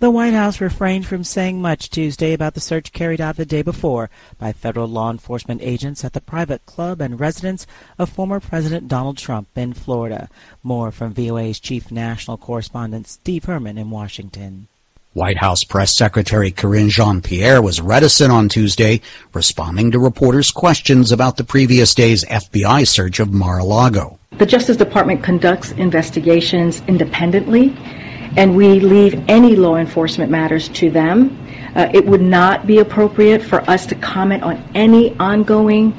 The White House refrained from saying much Tuesday about the search carried out the day before by federal law enforcement agents at the private club and residence of former President Donald Trump in Florida. More from VOA's chief national correspondent Steve Herman in Washington. White House Press Secretary Karine Jean-Pierre was reticent on Tuesday, responding to reporters' questions about the previous day's FBI search of Mar-a-Lago. The Justice Department conducts investigations independently, and we leave any law enforcement matters to them. It would not be appropriate for us to comment on any ongoing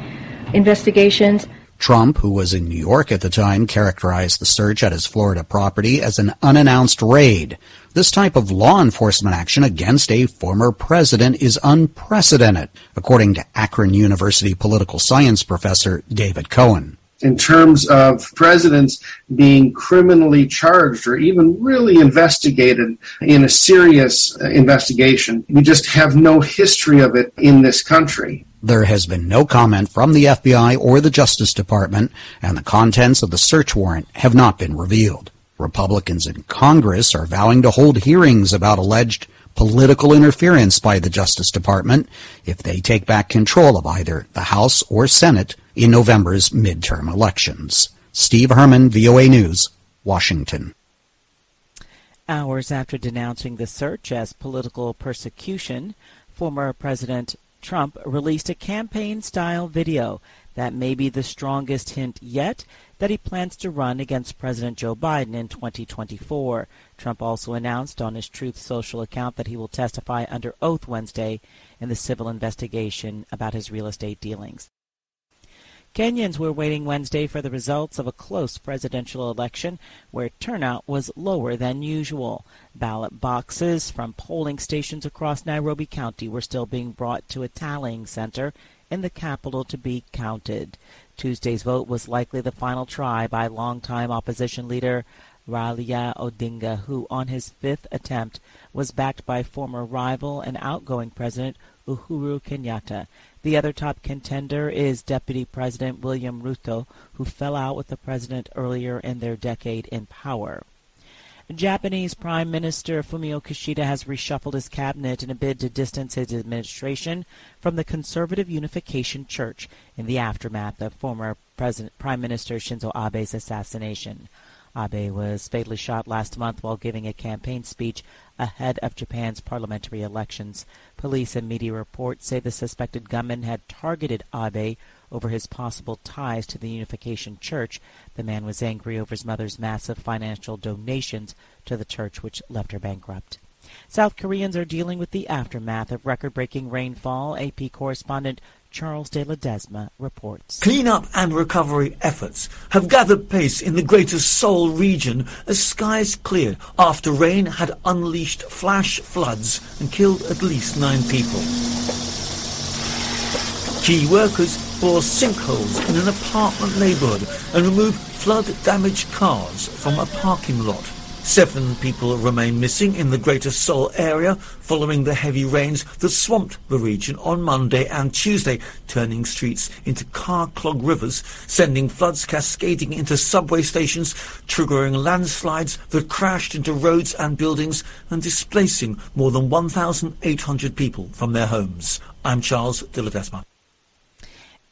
investigations. Trump, who was in New York at the time, characterized the search at his Florida property as an unannounced raid. This type of law enforcement action against a former president is unprecedented, according to Akron University political science professor David Cohen. In terms of presidents being criminally charged or even really investigated in a serious investigation, we just have no history of it in this country. There has been no comment from the FBI or the Justice Department, and the contents of the search warrant have not been revealed. Republicans in Congress are vowing to hold hearings about alleged political interference by the Justice Department if they take back control of either the House or Senate in November's midterm elections. Steve Herman, VOA News, Washington. Hours after denouncing the search as political persecution, former President Trump released a campaign-style video that may be the strongest hint yet that he plans to run against President Joe Biden in 2024. Trump also announced on his Truth Social account that he will testify under oath Wednesday in the civil investigation about his real estate dealings. Kenyans were waiting Wednesday for the results of a close presidential election where turnout was lower than usual. Ballot boxes from polling stations across Nairobi County were still being brought to a tallying center in the capital to be counted. Tuesday's vote was likely the final try by longtime opposition leader Raila Odinga, who on his fifth attempt was backed by former rival and outgoing president Uhuru Kenyatta. The other top contender is Deputy President William Ruto, who fell out with the president earlier in their decade in power. Japanese Prime Minister Fumio Kishida has reshuffled his cabinet in a bid to distance his administration from the conservative Unification Church in the aftermath of former Prime Minister Shinzo Abe's assassination. Abe was fatally shot last month while giving a campaign speech ahead of Japan's parliamentary elections. Police and media reports say the suspected gunman had targeted Abe over his possible ties to the Unification Church. The man was angry over his mother's massive financial donations to the church, which left her bankrupt. South Koreans are dealing with the aftermath of record-breaking rainfall. AP correspondent Charles de Ledesma reports. Cleanup and recovery efforts have gathered pace in the greater Seoul region as skies cleared after rain had unleashed flash floods and killed at least 9 people. Key workers bore sinkholes in an apartment neighborhood and removed flood-damaged cars from a parking lot. 7 people remain missing in the greater Seoul area following the heavy rains that swamped the region on Monday and Tuesday, turning streets into car-clogged rivers, sending floods cascading into subway stations, triggering landslides that crashed into roads and buildings and displacing more than 1,800 people from their homes. I'm Charles de Ledesma.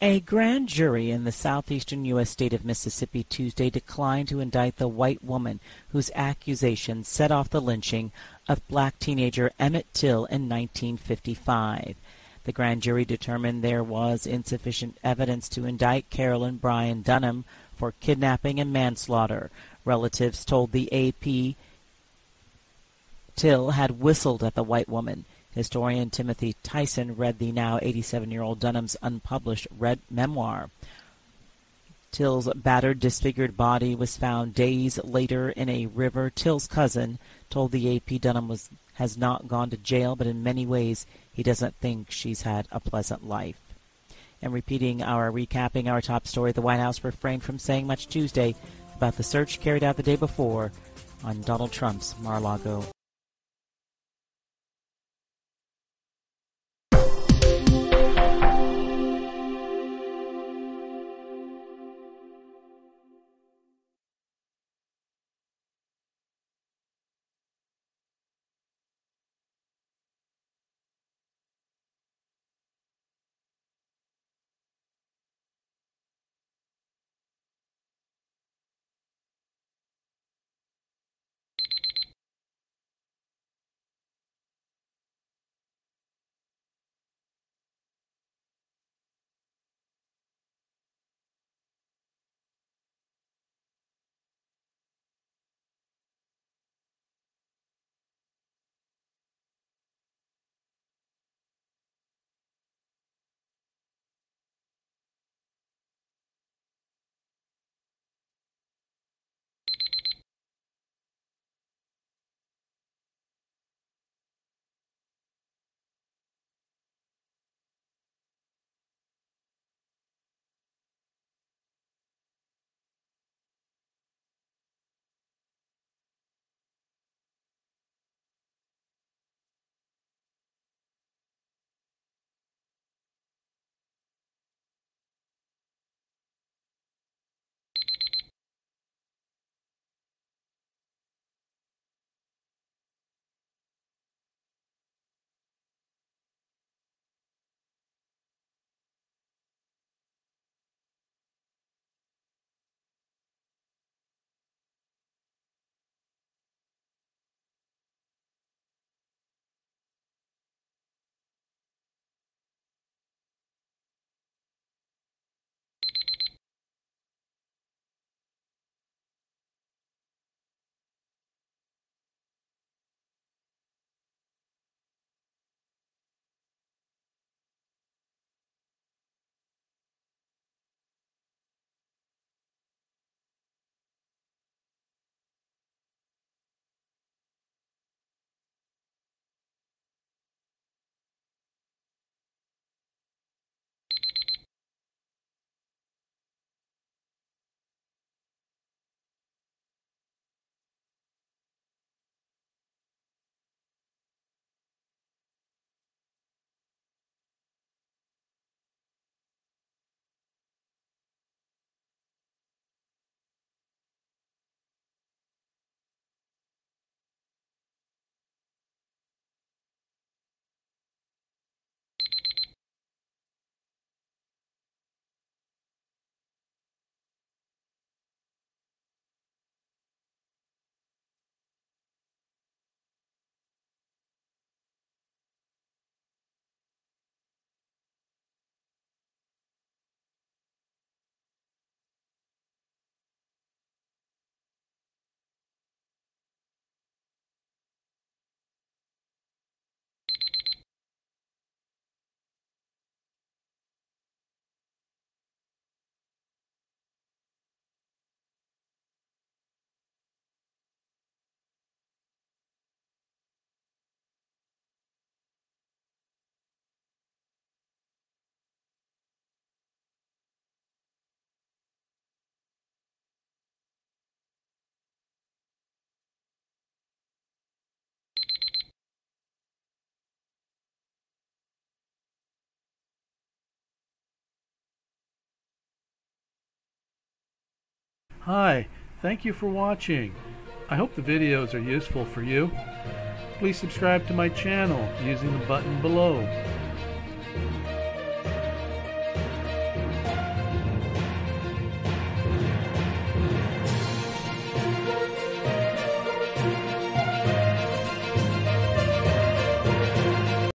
A grand jury in the southeastern U.S. state of Mississippi Tuesday declined to indict the white woman whose accusations set off the lynching of black teenager Emmett Till in 1955. The grand jury determined there was insufficient evidence to indict Carolyn Bryant Donham for kidnapping and manslaughter. Relatives told the AP Till had whistled at the white woman. Historian Timothy Tyson read the now 87-year-old Donham's unpublished memoir. Till's battered, disfigured body was found days later in a river. Till's cousin told the AP Donham has not gone to jail, but in many ways he doesn't think she's had a pleasant life. And recapping our top story, the White House refrained from saying much Tuesday about the search carried out the day before on Donald Trump's Mar-a-Lago. Hi, thank you for watching. I hope the videos are useful for you. Please subscribe to my channel using the button below.